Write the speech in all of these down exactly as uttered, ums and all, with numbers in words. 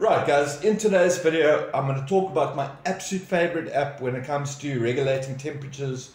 Right guys, in today's video I'm going to talk about my absolute favorite app when it comes to regulating temperatures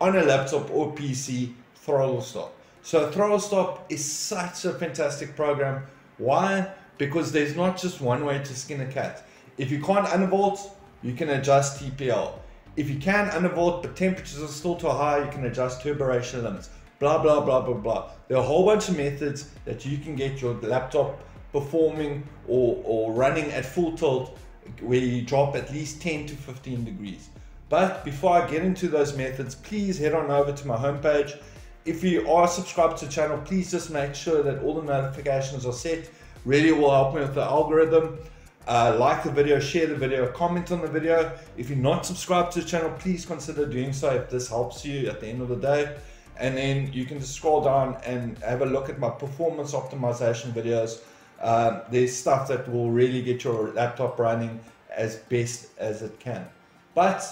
on a laptop or P C, ThrottleStop. So ThrottleStop is such a fantastic program. Why? Because there's not just one way to skin a cat. If you can't undervolt, you can adjust T P L. If you can undervolt but temperatures are still too high, you can adjust turboration limits. Blah blah blah blah blah. There are a whole bunch of methods that you can get your laptop performing or, or running at full tilt where you drop at least ten to fifteen degrees. But before I get into those methods, please head on over to my homepage. If you are subscribed to the channel, please just make sure that all the notifications are set. Really will help me with the algorithm. Uh, like the video, share the video, comment on the video. If you're not subscribed to the channel, please consider doing so if this helps you at the end of the day. And then you can just scroll down and have a look at my performance optimization videos. Um, there's stuff that will really get your laptop running as best as it can, but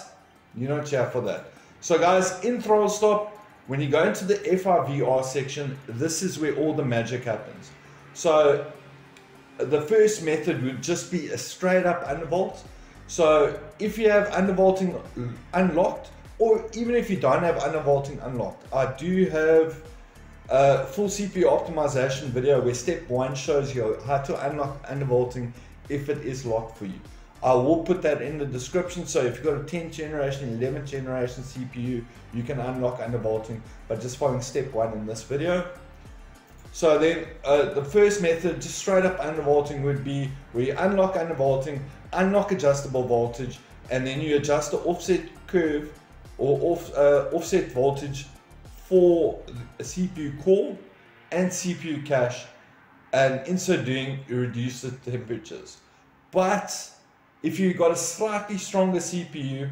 you're not here for that. So guys, in ThrottleStop, when you go into the F I V R section, this is where all the magic happens. So the first method would just be a straight up undervolt. So if you have undervolting unlocked, or even if you don't have undervolting unlocked, I do have Uh, full C P U optimization video where step one shows you how to unlock undervolting if it is locked for you. I will put that in the description, so if you've got a tenth generation, eleventh generation C P U, you can unlock undervolting by just following step one in this video. So then uh, the first method, just straight up undervolting, would be where you unlock undervolting, unlock adjustable voltage, and then you adjust the offset curve or off, uh, offset voltage for a C P U core and C P U cache, and in so doing you reduce the temperatures. But if you got a slightly stronger C P U,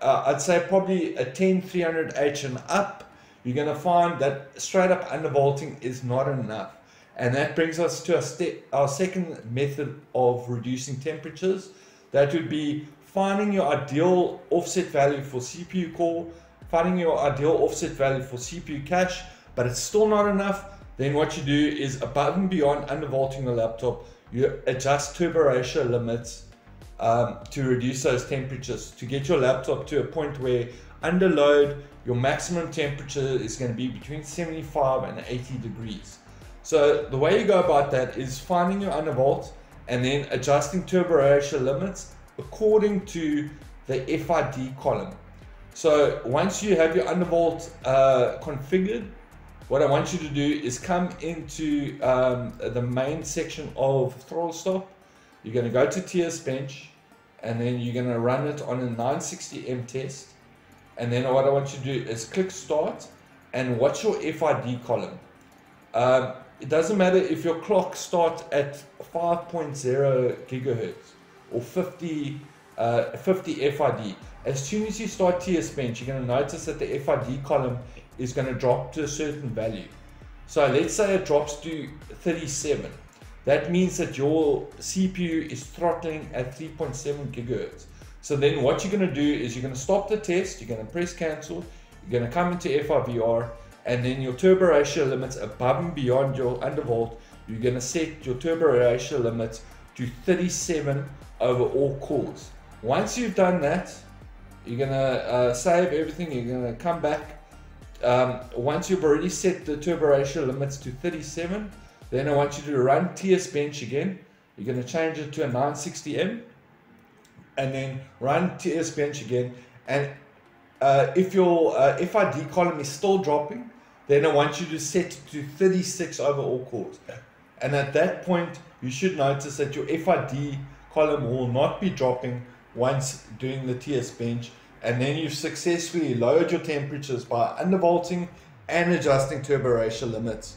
uh, I'd say probably a ten three hundred H and up, you're going to find that straight up undervolting is not enough. And that brings us to our, step, our second method of reducing temperatures. That would be finding your ideal offset value for C P U core, finding your ideal offset value for C P U cache, but it's still not enough. Then what you do is, above and beyond undervolting the laptop, you adjust turbo ratio limits um, to reduce those temperatures, to get your laptop to a point where under load your maximum temperature is going to be between seventy-five and eighty degrees. So the way you go about that is finding your undervolt and then adjusting turbo ratio limits according to the F I D column. So once you have your undervolt uh, configured, what I want you to do is come into um, the main section of ThrottleStop. You're going to go to T S Bench, and then you're going to run it on a nine sixty M test. And then what I want you to do is click Start and watch your F I D column. Um, it doesn't matter if your clock starts at five point zero gigahertz or fifty F I D. As soon as you start T S Bench, you're going to notice that the F I D column is going to drop to a certain value. So let's say it drops to thirty-seven. That means that your C P U is throttling at three point seven gigahertz. So then what you're going to do is you're going to stop the test, you're going to press cancel, you're going to come into F I V R, and then your turbo ratio limits above and beyond your undervolt, you're going to set your turbo ratio limits to thirty-seven over all cores. Once you've done that, you're going to uh, save everything, you're going to come back. Um, once you've already set the turbo ratio limits to thirty-seven, then I want you to run T S Bench again. You're going to change it to a nine sixty M and then run T S Bench again. And uh, if your uh, F I D column is still dropping, then I want you to set it to thirty-six over all cores. And at that point, you should notice that your F I D column will not be dropping once doing the T S Bench, and then you've successfully lowered your temperatures by undervolting and adjusting turbo ratio limits.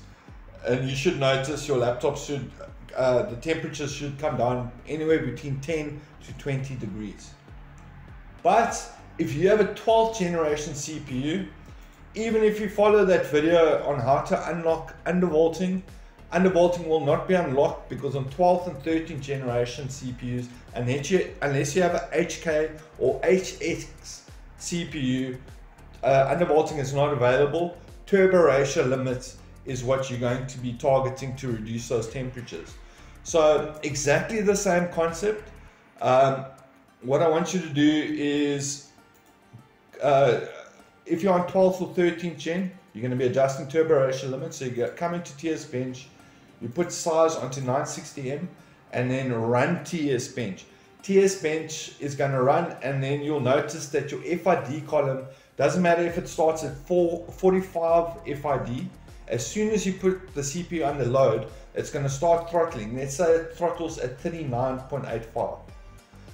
And you should notice your laptop should, uh, the temperatures should come down anywhere between ten to twenty degrees. But if you have a twelfth generation C P U, even if you follow that video on how to unlock undervolting, undervolting will not be unlocked, because on twelfth and thirteenth generation C P Us, unless you, unless you have an H K or H X C P U, uh, undervolting is not available. Turbo ratio limits is what you're going to be targeting to reduce those temperatures. So exactly the same concept. Um, what I want you to do is, uh, if you're on twelfth or thirteenth gen, you're going to be adjusting turbo ratio limits. So you go, come into T S Bench, you put size onto nine sixty M, and then run T S Bench. T S Bench is going to run, and then you'll notice that your F I D column, doesn't matter if it starts at four forty-five F I D, as soon as you put the C P U under load, it's going to start throttling. Let's say it throttles at thirty-nine point eight five.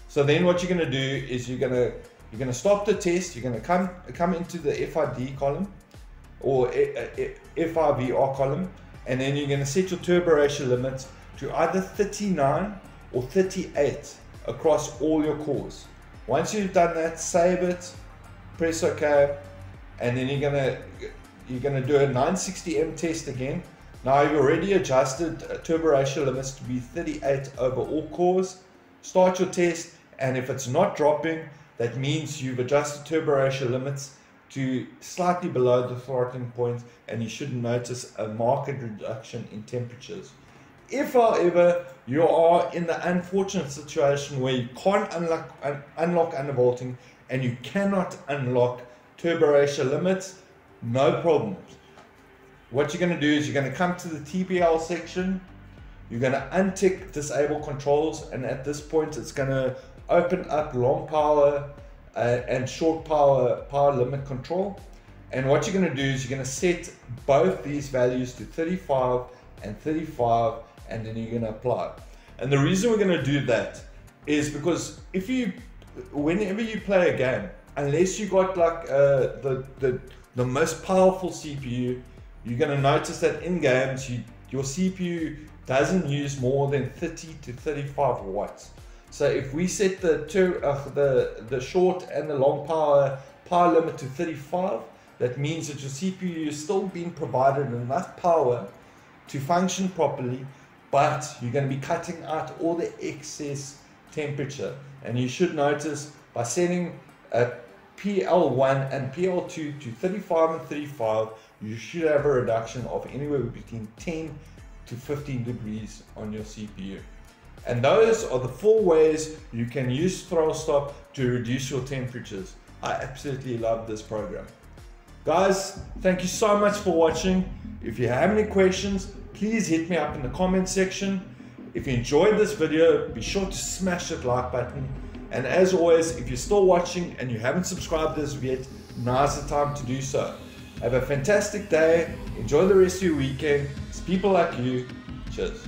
So then what you're going to do is you're going to you're going to stop the test. You're going to come come into the F I D column or F I V R column, and then you're going to set your turbo ratio limits to either thirty-nine or thirty-eight across all your cores. Once you've done that, save it, press OK, and then you're going to you're going to do a nine sixty M test again. Now you've already adjusted turbo ratio limits to be thirty-eight over all cores. Start your test, and if it's not dropping, that means you've adjusted turbo ratio limits to slightly below the throttling point, and you should notice a marked reduction in temperatures. If, however, you are in the unfortunate situation where you can't unlock, un unlock undervolting and you cannot unlock turbo ratio limits, no problem. What you're going to do is you're going to come to the T P L section, you're going to untick disable controls, and at this point it's going to open up long power uh, and short power power limit control. And what you're going to do is you're going to set both these values to thirty-five and thirty-five, and then you're going to apply. And the reason we're going to do that is because if you, whenever you play a game, unless you got like uh, the, the the most powerful C P U, you're going to notice that in games you, your C P U doesn't use more than thirty to thirty-five watts. So if we set the two, uh, the the short and the long power power limit to thirty-five, that means that your C P U is still being provided enough power to function properly, but you're going to be cutting out all the excess temperature. And you should notice by setting a P L one and P L two to thirty-five and thirty-five, you should have a reduction of anywhere between ten to fifteen degrees on your C P U. And those are the four ways you can use ThrottleStop to reduce your temperatures. I absolutely love this program. Guys, thank you so much for watching. If you have any questions, please hit me up in the comment section. If you enjoyed this video, be sure to smash that like button. And as always, if you're still watching and you haven't subscribed as of yet, now's the time to do so. Have a fantastic day. Enjoy the rest of your weekend. It's people like you. Cheers.